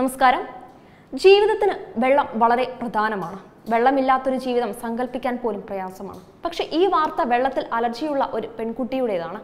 നമസ്കാരം. ജീവിതത്തിന് വെള്ളം വളരെ പ്രധാനമാണ്. വെള്ളമില്ലാത്തൊരു ജീവിതം സങ്കൽപ്പിക്കാൻ പോലും പ്രയാസമാണ്. പക്ഷേ ഈ വാർത്ത വെള്ളത്തിൽ അലർജിയുള്ള ഒരു പെൺകുട്ടിയുടേതാണ്.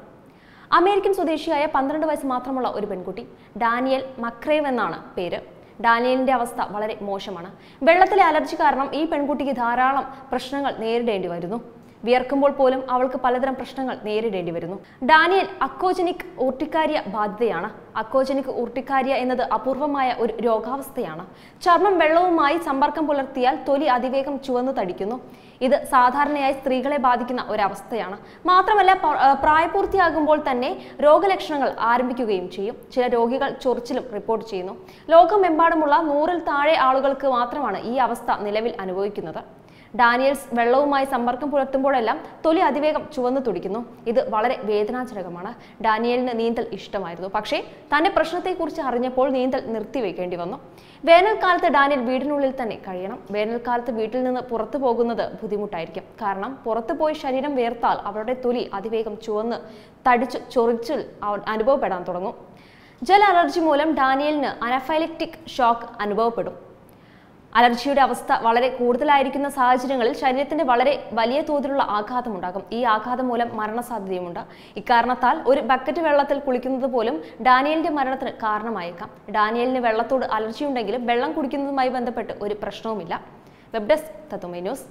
അമേരിക്കൻ സ്വദേശിയായ 12 വയസ്സ് മാത്രമുള്ള ഒരു പെൺകുട്ടി ഡാനിയൽ മക്രേവ് എന്നാണ് പേര്. ഡാനിയലിന്റെ അവസ്ഥ വളരെ മോശമാണ്. വെള്ളത്തിലെ അലർജി കാരണം ഈ പെൺകുട്ടിക്ക് ധാരാളം പ്രശ്നങ്ങൾ നേരിടേണ്ടി വരുന്നു. വിയർക്കുമ്പോൾ പോലും അവൾക്ക് പലതരം പ്രശ്നങ്ങൾ നേരിടേണ്ടി വരുന്നു. ഡാനിയൽ അക്വോജനിക് ഊർട്ടിക്കാരിയ ബാധിതയാണ്. അക്വോജനിക് ഊർട്ടിക്കാരിയ എന്നത് അപൂർവമായ ഒരു രോഗാവസ്ഥയാണ്. ചർമ്മം വെള്ളവുമായി സമ്പർക്കം പുലർത്തിയാൽ തൊലി അതിവേഗം ചുവന്നു തടിക്കുന്നു. ഇത് സാധാരണയായി സ്ത്രീകളെ ബാധിക്കുന്ന ഒരവസ്ഥയാണ്. മാത്രമല്ല, പ്രായപൂർത്തിയാകുമ്പോൾ തന്നെ രോഗലക്ഷണങ്ങൾ ആരംഭിക്കുകയും ചെയ്യും. ചില രോഗികൾ ചൊറിച്ചിലും റിപ്പോർട്ട് ചെയ്യുന്നു. ലോകമെമ്പാടുമുള്ള 100-ൽ താഴെ ആളുകൾക്ക് മാത്രമാണ് ഈ അവസ്ഥ നിലവിൽ അനുഭവിക്കുന്നത്. ഡാനിയൽസ് വെള്ളവുമായി സമ്പർക്കം പുലർത്തുമ്പോഴെല്ലാം തൊലി അതിവേഗം ചുവന്നു തുടിക്കുന്നു. ഇത് വളരെ വേദനാജനകമാണ്. ഡാനിയലിന് നീന്തൽ ഇഷ്ടമായിരുന്നു, പക്ഷേ തന്റെ പ്രശ്നത്തെക്കുറിച്ച് അറിഞ്ഞപ്പോൾ നീന്തൽ നിർത്തിവെക്കേണ്ടി വന്നു. വേനൽക്കാലത്ത് ഡാനിയൽ വീടിനുള്ളിൽ തന്നെ കഴിയണം. വേനൽക്കാലത്ത് വീട്ടിൽ നിന്ന് പുറത്തു പോകുന്നത് ബുദ്ധിമുട്ടായിരിക്കും. കാരണം പുറത്തു പോയി ശരീരം വേർത്താൽ അവരുടെ തൊലി അതിവേഗം ചുവന്ന് തടിച്ചു ചൊറിച്ചിൽ അനുഭവപ്പെടാൻ തുടങ്ങും. ജല അലർജി മൂലം ഡാനിയലിന് അനഫൈലക്റ്റിക് ഷോക്ക് അനുഭവപ്പെടും. അലർജിയുടെ അവസ്ഥ വളരെ കൂടുതലായിരിക്കുന്ന സാഹചര്യങ്ങളിൽ ശരീരത്തിന്റെ വളരെ വലിയ തോതിലുള്ള ആഘാതമുണ്ടാകും. ഈ ആഘാതം മൂലം മരണസാധ്യതയുമുണ്ട്. ഇക്കാരണത്താൽ ഒരു ബക്കറ്റ് വെള്ളത്തിൽ കുളിക്കുന്നത് പോലും ഡാനിയലിന്റെ മരണത്തിന് കാരണമായേക്കാം. ഡാനിയലിന് വെള്ളത്തോട് അലർജി ഉണ്ടെങ്കിലും വെള്ളം കുടിക്കുന്നതുമായി ബന്ധപ്പെട്ട് ഒരു പ്രശ്നവുമില്ല. വെബ് ഡെസ്ക് തത്തുമൈ ന്യൂസ്.